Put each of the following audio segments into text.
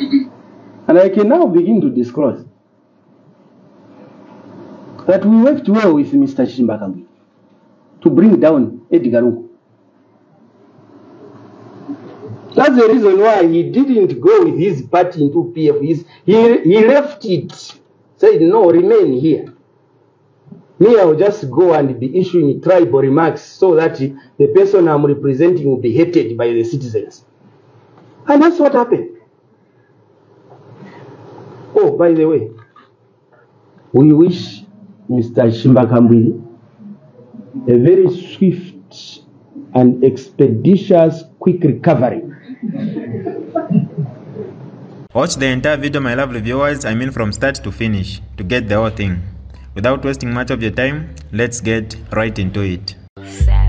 And I can now begin to disclose that we worked well with Mr. Chishimba Kambwili to bring down Edgar Lungu. That's the reason why he didn't go with his party into PF. He left it, said, no, remain here. Me, I'll just go and be issuing tribal remarks so that the person I'm representing will be hated by the citizens. And that's what happened. Oh, by the way, we wish Mr. Shimba Kambwili a very swift and expeditious quick recovery. Watch the entire video, my lovely viewers, I mean from start to finish, to get the whole thing. Without wasting much of your time, let's get right into it. Savage.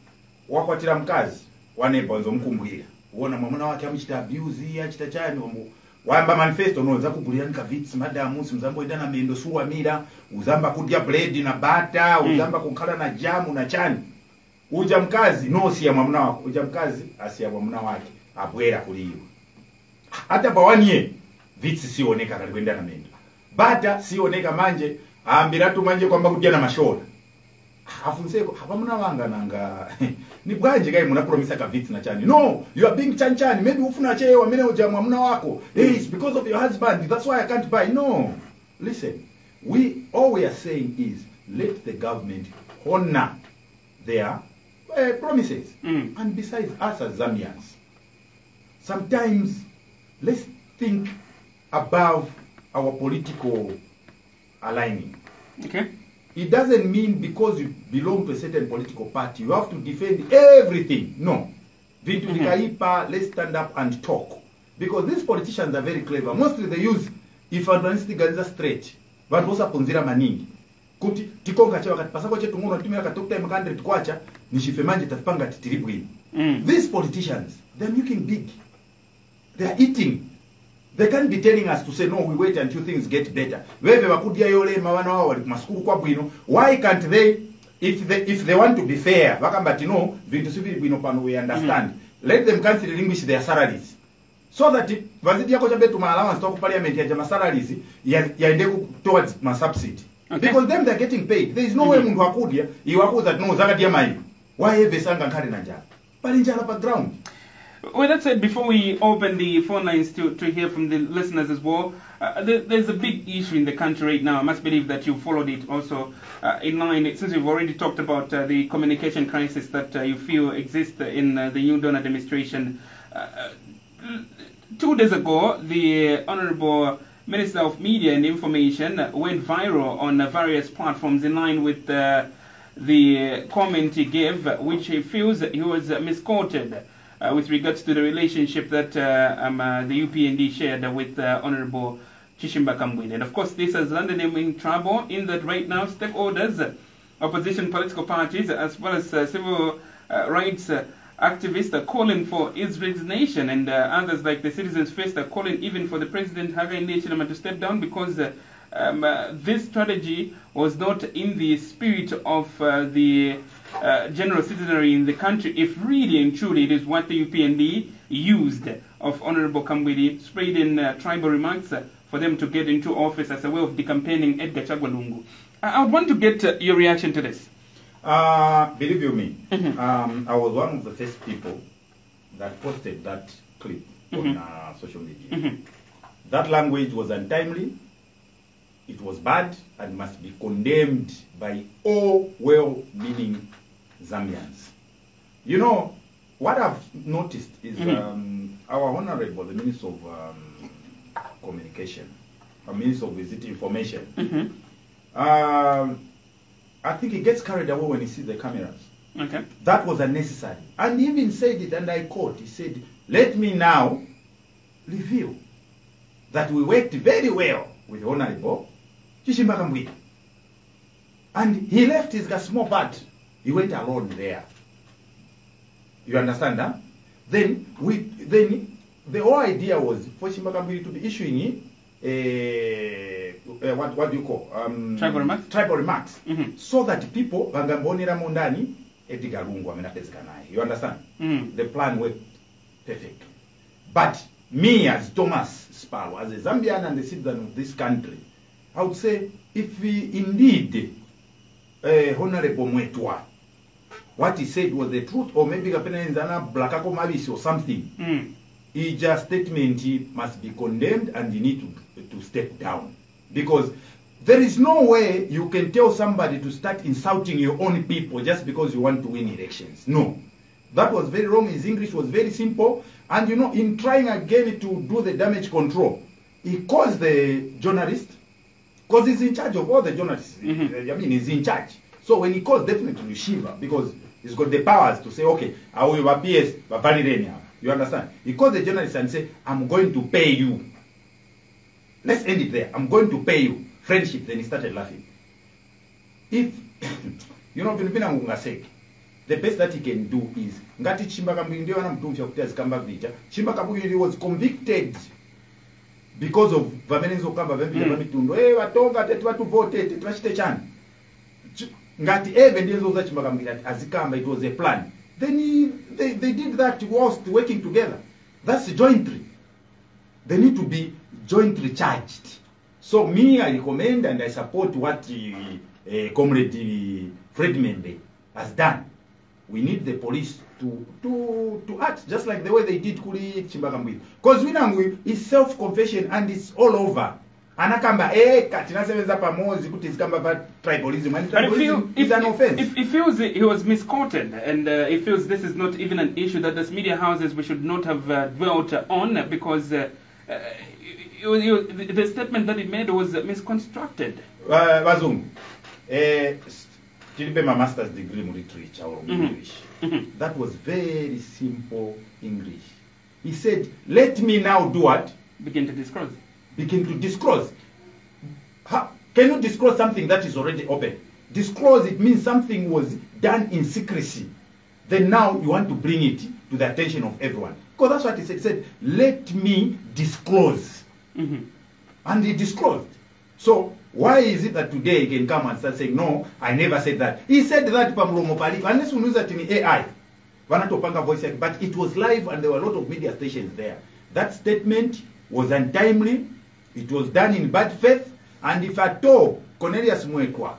wakwatira mkazi, wanebonzo mkumbuhira. Uona mamuna wake amchita abuse ya chita chani wamu. Wamba manifesto no nzaku bulianika vitsi madamu simzambo edana mendo suwa mira uzamba kudia blade na bata uzamba kukala na jamu na chani uja mkazi no siya mwamuna wako uja mkazi asiya mwamuna wake abwera kuliwa hata bawanye vitsi sioneka kalikwenda na mendo bata sioneka manje ambiratu manje kwamba kudia na mashona afunseko hapa muna wanga nanga ni bwaje gai muna promisa ka vitsi na chani. No, you are being chanchani. Maybe ufuna chewa mene ujamwa muna wako. Hey, it's because of your husband. That's why I can't buy. No. Listen, all we are saying is let the government honor their promises. And besides us as Zambians, sometimes let's think above our political aligning. Okay. It doesn't mean because you belong to a certain political party, you have to defend everything. No. Let's stand up and talk. Because these politicians are very clever. Mostly they use evangelistic straight. But what's up on Zira Maning? Kuti, Tikonga Chaka, Pasakoche, Tumura, Tumaka, Tokta, Makandre, Tukwacha, Nishifemanje, Tapanga, Titiribui. These politicians, they're looking big. They're eating. They can't be telling us to say, no, we wait until things get better. Why can't they, if they want to be fair, we understand. Let them consider English their salaries. So that, towards my subsidy. Because them, they're getting paid. There is no way why have they sang and carried Nanja? But in the background. Well, that said, before we open the phone lines to hear from the listeners as well, there's a big issue in the country right now. I must believe that you followed it also in line, since you've already talked about the communication crisis that you feel exists in the new donor administration. 2 days ago, the Honorable Minister of Media and Information went viral on various platforms in line with the comment he gave, which he feels he was misquoted. With regards to the relationship that the UPND shared with Honorable Chishimba Kambwili. And of course, this has landed him in trouble in that right now stakeholders, opposition political parties, as well as civil rights activists are calling for his resignation, and others like the Citizens First are calling even for the President Hakainde Hichilema to step down because this strategy was not in the spirit of the general citizenry in the country, if really and truly it is what the UPND used of Honorable Kambwili, spreading tribal remarks for them to get into office as a way of decampaigning Edgar Chagwalungu. I would want to get your reaction to this. Believe you me, I was one of the first people that posted that clip on social media. That language was untimely. It was bad and must be condemned by all well-meaning Zambians. You know, what I've noticed is our Honorable, the Minister of communication, a means of visit information. I think he gets carried away when he sees the cameras. Okay. That was unnecessary. And he even said it, and I quote, he said, "Let me now reveal that we worked very well with Honorable Chishimba Kambwili." And he left his small part. He went alone there. You understand that? Then the whole idea was for Chishimba Kambwili to be issuing what do you call tribal remarks. Tribal remarks, so that people Bangabonera Mondani Edgar Lungu Amenateskanai. You understand? The plan worked perfect. But me as Thomas Sparrow, as a Zambian and a citizen of this country, I would say if we indeed Honorable Mweetwa, what he said was the truth, or maybe Blackako Malice or something, his statement must be condemned and he needs to step down. Because there is no way you can tell somebody to start insulting your own people just because you want to win elections. No. That was very wrong. His English was very simple. And you know, in trying again to do the damage control, he calls the journalist, because he's in charge of all the journalists. I mean, he's in charge. So when he calls, definitely Shimba, because he's got the powers to say, okay, I will appear, but you understand? He calls the journalist and say, I'm going to pay you. Let's end it there. I'm going to pay you. Friendship. Then he started laughing. If, you know, the best that he can do is, Chishimba Kambwili was convicted because of Vamenzo Kamba Vemitundo, Watonga, Tetuatu vote, Tetuachitechan. Ngati Evenzo Chishimba Kambwili, Azikamba, it was a plan. Then they did that whilst working together. That's jointly. They need to be jointly charged. So me, I recommend and I support what Comrade Friedman has done. We need the police to act just like the way they did Kuri Chishimba Kambwili. Because Winangwi is self-confession and it's all over. Anakamba, Katina Seveza Pamozi, put his Kamba about tribalism. And tribalism is an offense. It feels he was misquoted, and it feels this is not even an issue that as media houses we should not have dwelt on, because the statement that he made was misconstructed. Bazum, my master's degree in literature or English. That was very simple English. He said, "Let me now do what? Begin to disclose." Begin to disclose. Can you disclose something that is already open? Disclose, it means something was done in secrecy. Then now you want to bring it to the attention of everyone. Because that's what he said. He said, "Let me disclose." And he disclosed. So why is it that today he can come and start saying, "No, I never said that"? He said that unless we use that in AI, but it was live and there were a lot of media stations there. That statement was untimely, it was done in bad faith, and if at all Cornelius Mweetwa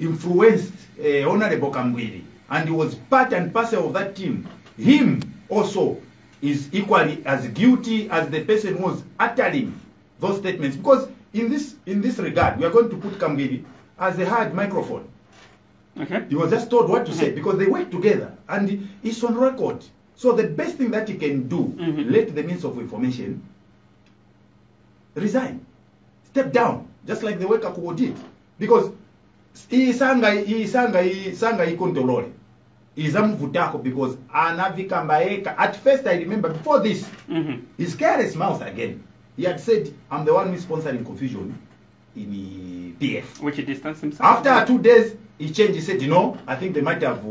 influenced Honorable Kambwili and he was part and parcel of that team, him also is equally as guilty as the person who was uttering those statements. Because in this regard, we are going to put Kambwili as a hard microphone. Okay. He was just told what to say because they work together and it's on record. So the best thing that he can do, let the means of information resign, step down, just like the way Kakuwo did. Because he control. Because at first I remember before this, his careless mouth again. He had said, "I'm the one who is sponsoring confusion in PF." Which he distanced himself. After 2 days, he changed. He said, "You know, I think they might have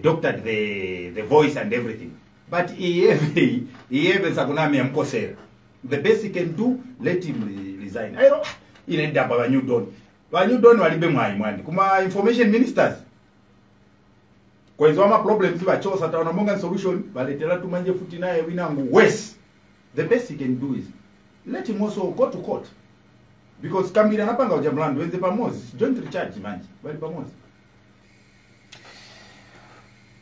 doctored the voice and everything." But he the best he can do, let him resign. I don't. He ended up a new don. A new don will be my man. Kuma information ministers. Kwa zama problems hivi bachosa taonamonga solution. Baletera tu manje futina yewinangu west. The best he can do is let him also go to court. Because Kambwili anapanga ujamlandu, wende pamozi. Don't recharge manji, wende pamozi.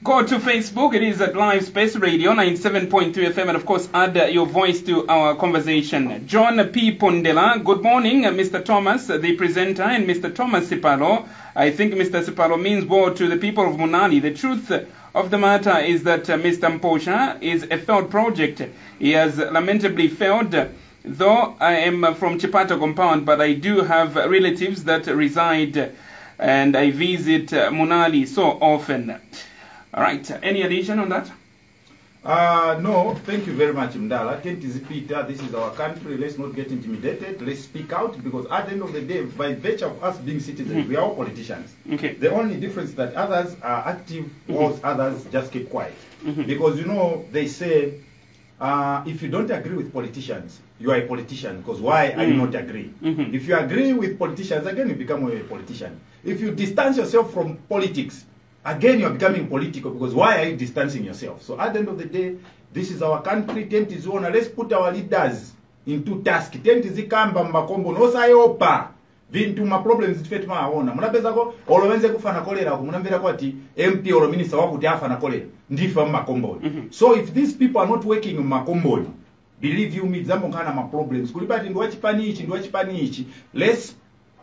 Go to Facebook. It is at Live Space Radio 97.3 FM, and of course add your voice to our conversation. John P Pondela, good morning, Mr. Thomas, the presenter, and Mr. Thomas Sipalo. I think Mr. Sipalo means war to the people of Munani. The truth of the matter is that Mr. Mposha is a failed project. He has lamentably failed Though I am from Chipato compound, but I do have relatives that reside and I visit Monali so often. All right, any addition on that? No, thank you very much, Mdala. Can't repeat that this is our country. Let's not get intimidated. Let's speak out, because at the end of the day, by virtue of us being citizens, we are all politicians. Okay. The only difference that others are active, whilst others just keep quiet. Because, you know, they say, if you don't agree with politicians, you are a politician, because why are you not agree? If you agree with politicians, again, you become a politician. If you distance yourself from politics, again, you're becoming political, because why are you distancing yourself? So at the end of the day, this is our country, tentiziona. Let's put our leaders into task. Tentizikamba mbakombo, nosa yopa. Vintu ma problems zifete maona. Munapeza ko, olowenze kufana kolera, munambira kwa ti, MP or minister wakuti afana kolera. Ndifa mbakombo. So if these people are not working mbakombo, believe you me, zambo kana ma problems. Kulipati nduwachi panichi. Let's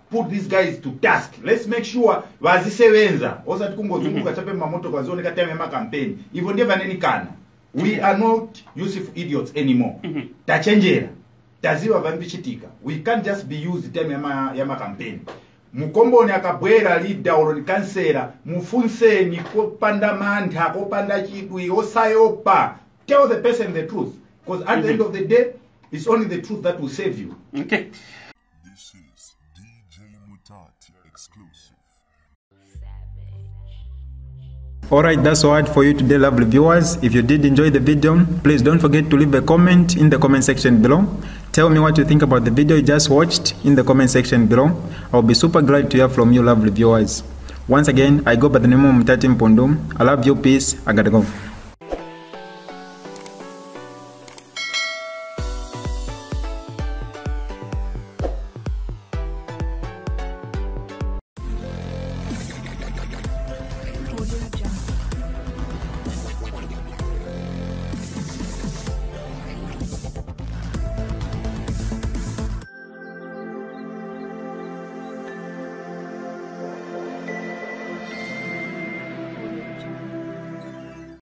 put these guys to task. Let's make sure wazisewenza. Oza tukungo zunguka chape mamoto kwa zone kateme ma campaign. Ivo ndeva neni kana. We are not useful idiots anymore. Tachenjera. Taziwa vambichitika. We can't just be used time ya ma campaign. Mukombo ni akabwera leader oro ni kansera. Mufunse ni kopanda manda, kopanda chidwi, osayopa. Tell the person the truth. Because at the end of the day, it's only the truth that will save you. Okay. Alright, that's all right for you today, lovely viewers. If you did enjoy the video, please don't forget to leave a comment in the comment section below. Tell me what you think about the video you just watched in the comment section below. I'll be super glad to hear from you, lovely viewers. Once again, I go by the name of Mutati Mpundu. I love you, peace, I gotta go.